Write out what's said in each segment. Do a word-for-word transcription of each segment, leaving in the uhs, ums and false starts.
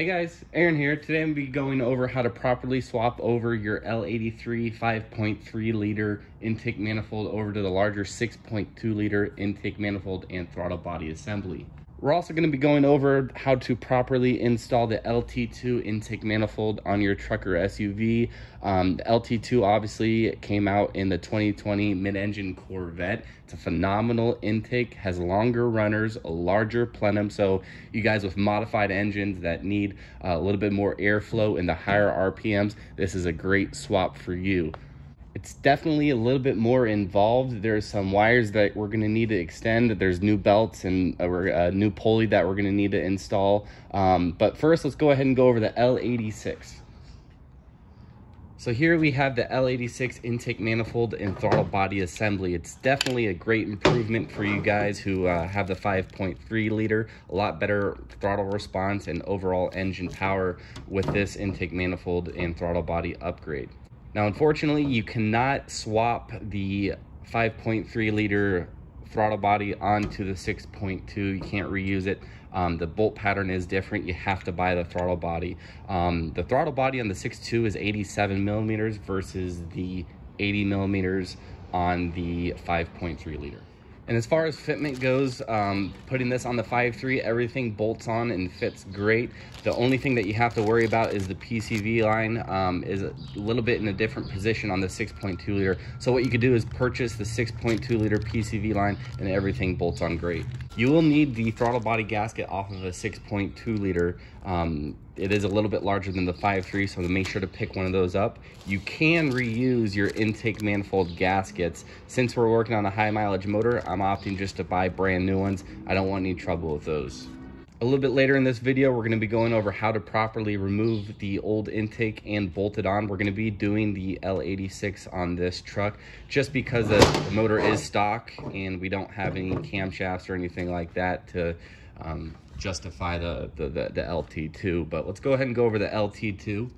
Hey guys, Aaron here. Today I'm going to be going over how to properly swap over your L eighty-three five point three liter intake manifold over to the larger six point two liter intake manifold and throttle body assembly. We're also going to be going over how to properly install the L T two intake manifold on your truck or S U V. Um, the L T two obviously came out in the twenty twenty mid-engine Corvette. It's a phenomenal intake, has longer runners, a larger plenum. So you guys with modified engines that need a little bit more airflow in the higher R P Ms, this is a great swap for you. It's definitely a little bit more involved. There's some wires that we're going to need to extend. There's new belts and a, a new pulley that we're going to need to install. Um, but first, let's go ahead and go over the L eighty-six. So here we have the L eighty-six intake manifold and throttle body assembly. It's definitely a great improvement for you guys who uh, have the five point three liter, a lot better throttle response and overall engine power with this intake manifold and throttle body upgrade. Now, unfortunately, you cannot swap the five point three liter throttle body onto the six point two. You can't reuse it. Um, the bolt pattern is different. You have to buy the throttle body. Um, the throttle body on the six point two is eighty-seven millimeters versus the eighty millimeters on the five point three liter. And as far as fitment goes, um, putting this on the five point three, everything bolts on and fits great. The only thing that you have to worry about is the P C V line um, is a little bit in a different position on the six point two liter. So what you could do is purchase the six point two liter P C V line and everything bolts on great. You will need the throttle body gasket off of a six point two liter. Um, it is a little bit larger than the five point three, so make sure to pick one of those up. You can reuse your intake manifold gaskets. Since we're working on a high mileage motor, I'm opting just to buy brand new ones. I don't want any trouble with those. A little bit later in this video, we're going to be going over how to properly remove the old intake and bolt it on. We're going to be doing the L eighty-six on this truck just because the, the motor is stock and we don't have any camshafts or anything like that to um, justify the, the, the, the L T two. But let's go ahead and go over the L T two.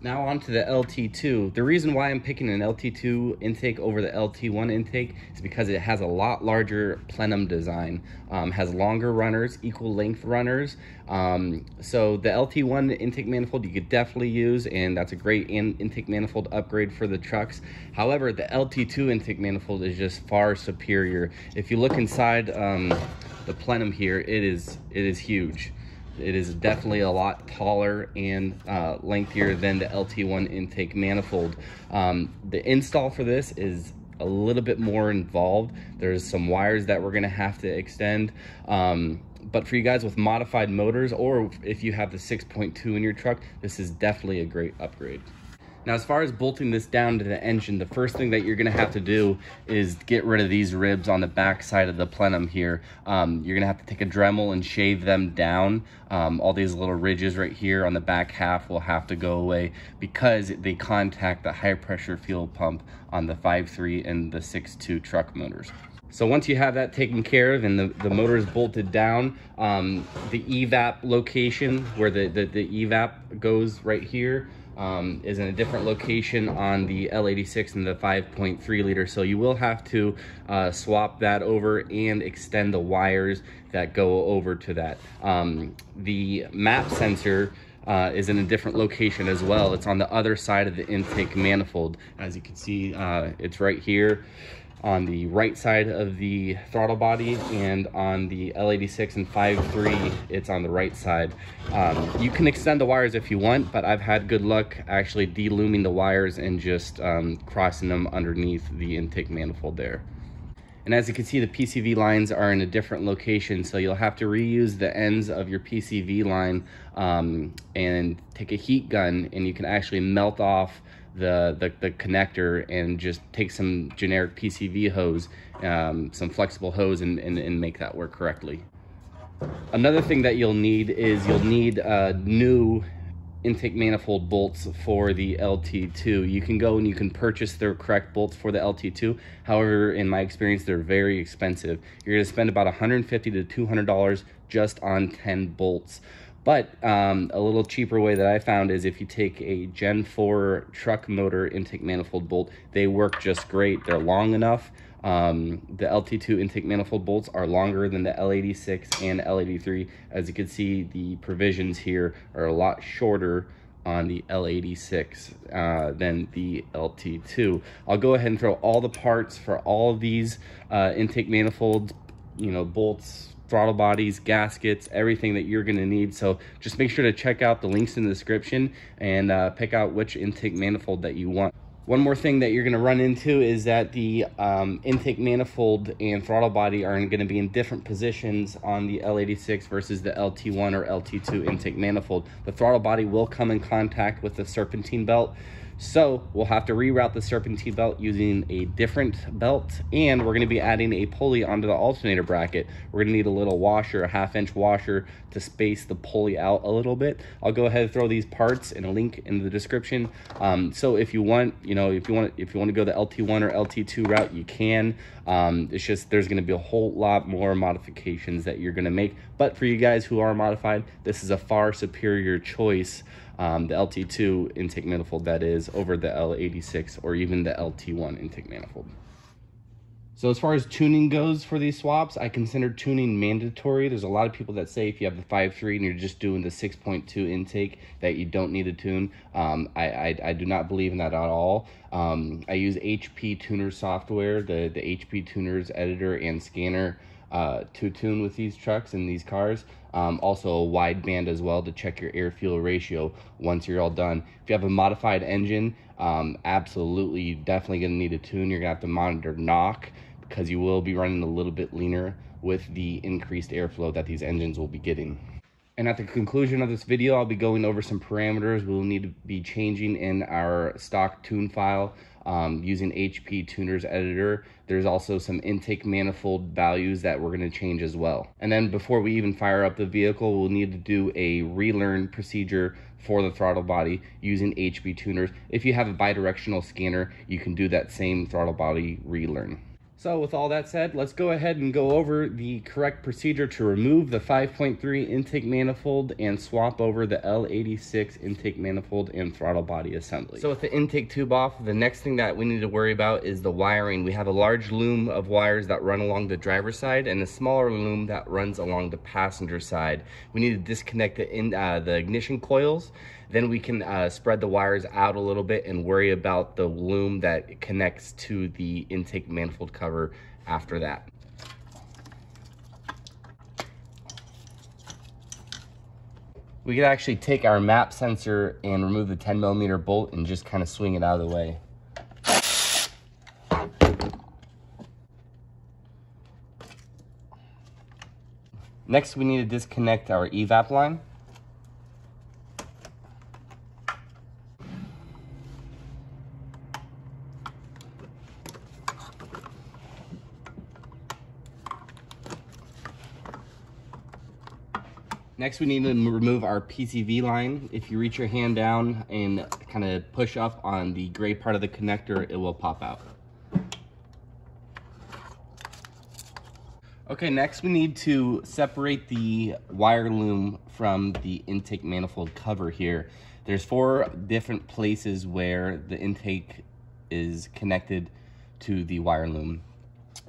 Now on to the L T two. The reason why I'm picking an L T two intake over the L T one intake is because it has a lot larger plenum design, um, has longer runners, equal length runners. Um, so the L T one intake manifold you could definitely use, and that's a great in intake manifold upgrade for the trucks. However, the L T two intake manifold is just far superior. If you look inside um, the plenum here, it is it is huge. It is definitely a lot taller and uh, lengthier than the L T one intake manifold. Um, the install for this is a little bit more involved. There's some wires that we're going to have to extend. Um, but for you guys with modified motors, or if you have the six point two in your truck, this is definitely a great upgrade. Now, as far as bolting this down to the engine, the first thing that you're going to have to do is get rid of these ribs on the back side of the plenum here. Um, you're going to have to take a Dremel and shave them down. Um, all these little ridges right here on the back half will have to go away because they contact the high pressure fuel pump on the five point three and the six point two truck motors. So once you have that taken care of and the, the motor is bolted down, um, the E VAP location where the, the, the E VAP goes right here, Um, is in a different location on the L eighty-six and the five point three liter. So you will have to uh, swap that over and extend the wires that go over to that. Um, the map sensor uh, is in a different location as well. It's on the other side of the intake manifold. As you can see, uh, it's right here on the right side of the throttle body, and on the L eighty-six and five point three, it's on the right side. Um, you can extend the wires if you want, but I've had good luck actually de-looming the wires and just um, crossing them underneath the intake manifold there. And as you can see, the P C V lines are in a different location, so you'll have to reuse the ends of your P C V line um, and take a heat gun, and you can actually melt off The, the, the connector and just take some generic P C V hose, um, some flexible hose, and, and, and make that work correctly. Another thing that you'll need is you'll need uh, new intake manifold bolts for the L T two. You can go and you can purchase their correct bolts for the L T two. However, in my experience, they're very expensive. You're going to spend about one hundred fifty to two hundred dollars just on ten bolts. But um, a little cheaper way that I found is if you take a Gen four truck motor intake manifold bolt, they work just great. They're long enough, Um, the L T two intake manifold bolts are longer than the L eighty-six and L eighty-three. As you can see, the provisions here are a lot shorter on the L eighty-six uh, than the L T two. I'll go ahead and throw all the parts for all of these uh, intake manifolds, you know, bolts, throttle bodies, gaskets, everything that you're going to need. So just make sure to check out the links in the description and uh, pick out which intake manifold that you want. One more thing that you're going to run into is that the um, intake manifold and throttle body are going to be in different positions on the L eighty-six versus the L T one or L T two intake manifold. The throttle body will come in contact with the serpentine belt, so we'll have to reroute the serpentine belt using a different belt, and we're going to be adding a pulley onto the alternator bracket. We're going to need a little washer, a half inch washer, to space the pulley out a little bit. I'll go ahead and throw these parts and a link in the description. Um, so if you want, you know, if you want, if you want to go the L T one or L T two route, you can. Um, it's just there's going to be a whole lot more modifications that you're going to make. But for you guys who are modified, this is a far superior choice. Um, the L T two intake manifold, that is, over the L eighty-six or even the L T one intake manifold. So as far as tuning goes for these swaps, I consider tuning mandatory. There's a lot of people that say if you have the five three and you're just doing the six point two intake that you don't need to tune. Um, I, I, I do not believe in that at all. Um, I use H P Tuners software, the, the H P Tuners editor and scanner uh, to tune with these trucks and these cars. Um, also a wide band as well to check your air fuel ratio once you're all done. If you have a modified engine, um, absolutely, you're definitely going to need a tune. You're going to have to monitor knock because you will be running a little bit leaner with the increased airflow that these engines will be getting. And at the conclusion of this video, I'll be going over some parameters we'll need to be changing in our stock tune file um, using H P Tuners editor. There's also some intake manifold values that we're going to change as well. And then before we even fire up the vehicle, we'll need to do a relearn procedure for the throttle body using H P Tuners. If you have a bidirectional scanner, you can do that same throttle body relearn. So with all that said, let's go ahead and go over the correct procedure to remove the five point three intake manifold and swap over the L eighty-six intake manifold and throttle body assembly. So with the intake tube off, the next thing that we need to worry about is the wiring. We have a large loom of wires that run along the driver's side and a smaller loom that runs along the passenger side. We need to disconnect the, in, uh, the ignition coils. Then we can uh, spread the wires out a little bit and worry about the loom that connects to the intake manifold cover after that. We could actually take our map sensor and remove the ten millimeter bolt and just kind of swing it out of the way. Next, we need to disconnect our E VAP line. Next, we need to remove our P C V line. If you reach your hand down and kind of push up on the gray part of the connector, it will pop out. Okay, next we need to separate the wire loom from the intake manifold cover here. There's four different places where the intake is connected to the wire loom.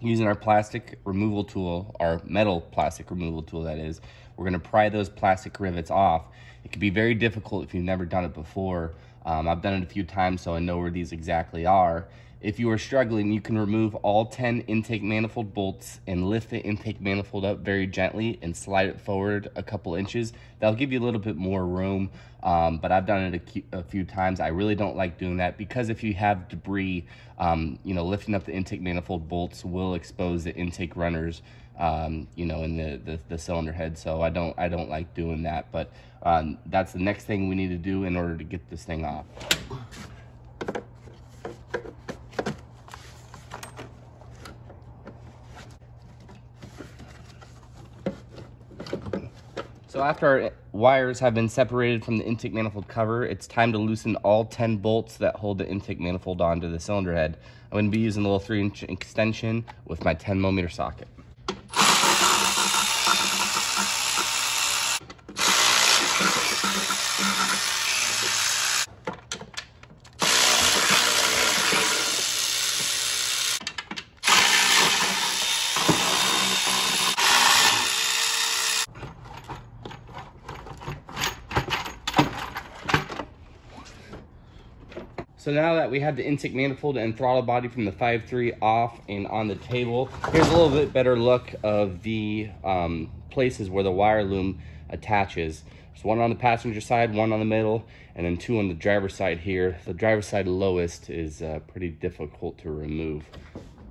Using our plastic removal tool, our metal plastic removal tool that is, we're going to pry those plastic rivets off. It can be very difficult if you've never done it before. Um, I've done it a few times, so I know where these exactly are. If you are struggling, you can remove all ten intake manifold bolts and lift the intake manifold up very gently and slide it forward a couple inches. That'll give you a little bit more room, um, but I've done it a, a few times. I really don't like doing that because if you have debris, um, you know, lifting up the intake manifold bolts will expose the intake runners, um, you know, in the, the, the cylinder head. So I don't, I don't like doing that, but um, that's the next thing we need to do in order to get this thing off. So after our wires have been separated from the intake manifold cover, it's time to loosen all ten bolts that hold the intake manifold onto the cylinder head. I'm going to be using a little three inch extension with my ten millimeter socket. So now that we have the intake manifold and throttle body from the five three off and on the table, here's a little bit better look of the um, places where the wire loom attaches. There's one on the passenger side, one on the middle, and then two on the driver's side here. The driver's side lowest is uh, pretty difficult to remove.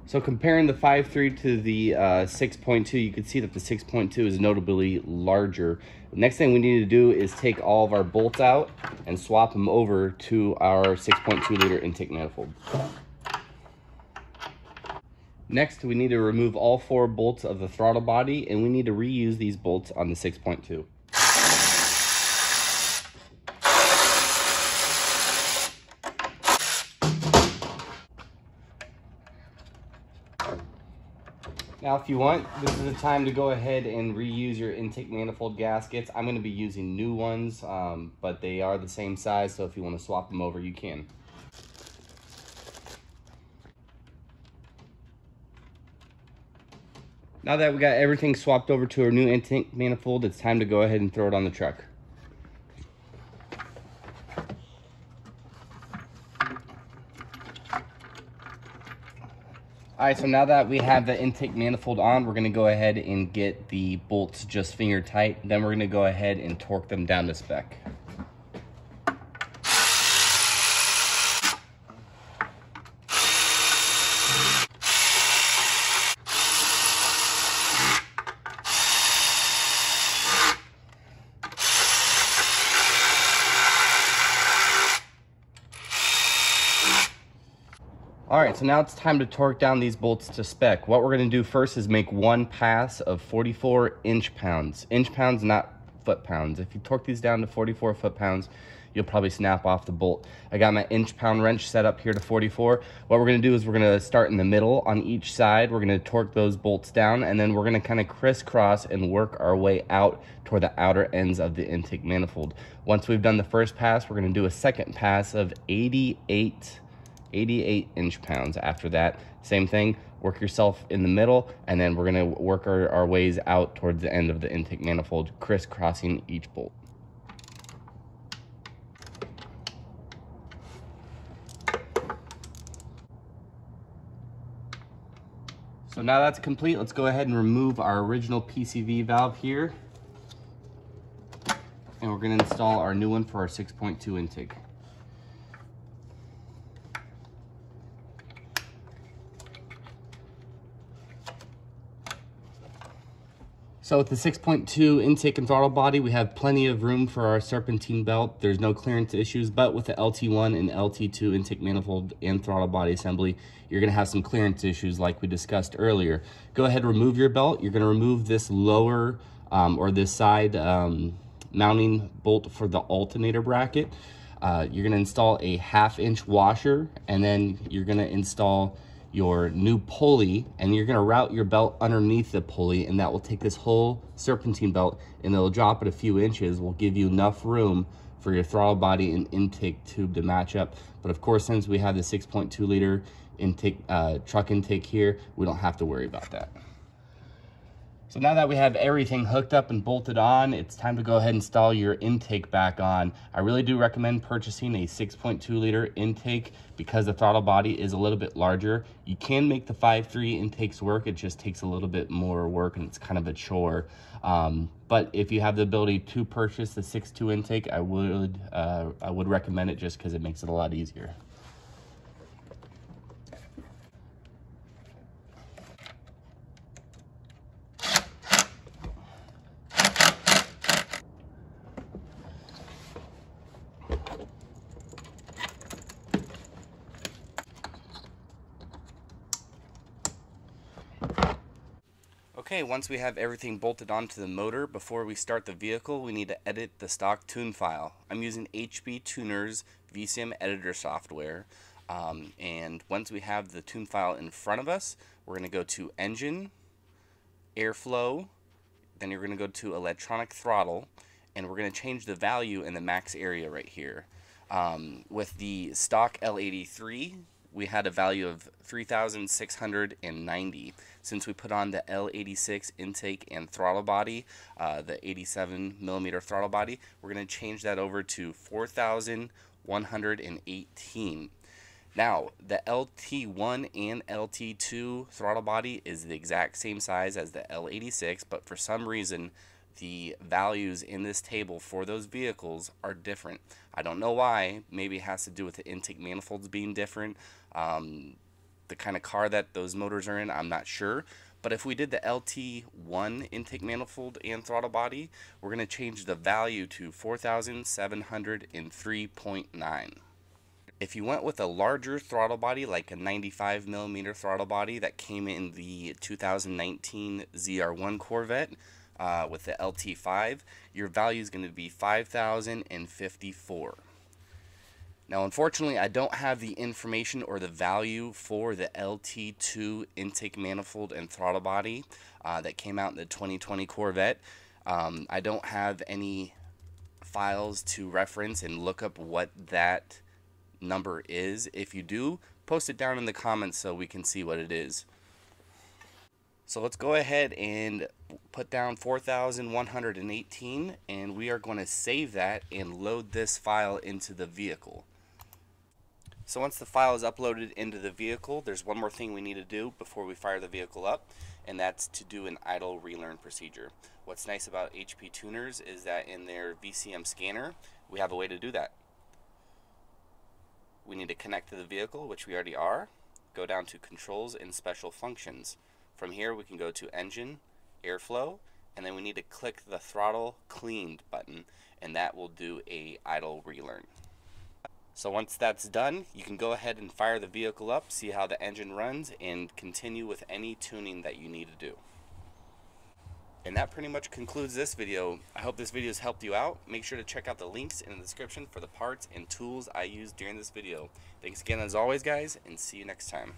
So comparing the five three to the uh, six point two, you can see that the six point two is notably larger. The next thing we need to do is take all of our bolts out and swap them over to our six point two liter intake manifold. Next, we need to remove all four bolts of the throttle body, and we need to reuse these bolts on the six point two. Now, if you want, this is the time to go ahead and reuse your intake manifold gaskets. I'm going to be using new ones, um, but they are the same size, so if you want to swap them over, you can. Now that we got everything swapped over to our new intake manifold, it's time to go ahead and throw it on the truck. All right, so now that we have the intake manifold on, we're gonna go ahead and get the bolts just finger tight. Then we're gonna go ahead and torque them down to spec. All right, so now it's time to torque down these bolts to spec. What we're gonna do first is make one pass of forty-four inch pounds. Inch pounds, not foot pounds. If you torque these down to forty-four foot pounds, you'll probably snap off the bolt. I got my inch pound wrench set up here to forty-four. What we're gonna do is we're gonna start in the middle on each side. We're gonna torque those bolts down, and then we're gonna kind of crisscross and work our way out toward the outer ends of the intake manifold. Once we've done the first pass, we're gonna do a second pass of eighty-eight eighty-eight inch pounds. After that, same thing, work yourself in the middle, and then we're gonna work our, our ways out towards the end of the intake manifold, crisscrossing each bolt. So now that's complete, let's go ahead and remove our original P C V valve here, and we're gonna install our new one for our six point two intake. So with the six point two intake and throttle body, we have plenty of room for our serpentine belt. There's no clearance issues, but with the L T one and L T two intake manifold and throttle body assembly, you're gonna have some clearance issues like we discussed earlier. Go ahead, remove your belt. You're gonna remove this lower um, or this side um, mounting bolt for the alternator bracket. Uh, you're gonna install a half inch washer, and then you're gonna install your new pulley, and you're gonna route your belt underneath the pulley, and that will take this whole serpentine belt and it'll drop it a few inches. Will give you enough room for your throttle body and intake tube to match up. But of course, since we have the six point two liter intake uh, truck intake here, we don't have to worry about that. So now that we have everything hooked up and bolted on, it's time to go ahead and install your intake back on. I really do recommend purchasing a six point two liter intake because the throttle body is a little bit larger. You can make the five three intakes work, it just takes a little bit more work and it's kind of a chore. Um, but if you have the ability to purchase the six point two intake, I would, uh, I would recommend it just because it makes it a lot easier. Okay, once we have everything bolted onto the motor, before we start the vehicle, we need to edit the stock tune file. I'm using H P Tuners V C M editor software, um, and once we have the tune file in front of us, we're going to go to Engine, Airflow, then you're going to go to Electronic Throttle, and we're going to change the value in the max area right here. Um, with the stock L eighty-three, we had a value of three thousand six hundred ninety. Since we put on the L eighty-six intake and throttle body, uh, the eighty-seven millimeter throttle body, we're gonna change that over to four thousand one hundred eighteen. Now, the L T one and L T two throttle body is the exact same size as the L eighty-six, but for some reason, the values in this table for those vehicles are different. I don't know why. Maybe it has to do with the intake manifolds being different, um, the kind of car that those motors are in, I'm not sure. But if we did the L T one intake manifold and throttle body, we're going to change the value to four thousand seven hundred three point nine. If you went with a larger throttle body, like a ninety-five millimeter throttle body that came in the two thousand nineteen Z R one Corvette uh, with the L T five, your value is going to be five thousand fifty-four. Now, unfortunately, I don't have the information or the value for the L T two intake manifold and throttle body uh, that came out in the twenty twenty Corvette. Um, I don't have any files to reference and look up what that number is. If you do, post it down in the comments so we can see what it is. So let's go ahead and put down four thousand one hundred eighteen, and we are going to save that and load this file into the vehicle. So once the file is uploaded into the vehicle, there's one more thing we need to do before we fire the vehicle up, and that's to do an idle relearn procedure. What's nice about H P Tuners is that in their V C M scanner, we have a way to do that. We need to connect to the vehicle, which we already are. Go down to Controls and Special Functions. From here, we can go to Engine, Airflow, and then we need to click the Throttle Cleaned button, and that will do a idle relearn. So once that's done, you can go ahead and fire the vehicle up, see how the engine runs, and continue with any tuning that you need to do. And that pretty much concludes this video. I hope this video has helped you out. Make sure to check out the links in the description for the parts and tools I used during this video. Thanks again as always, guys, and see you next time.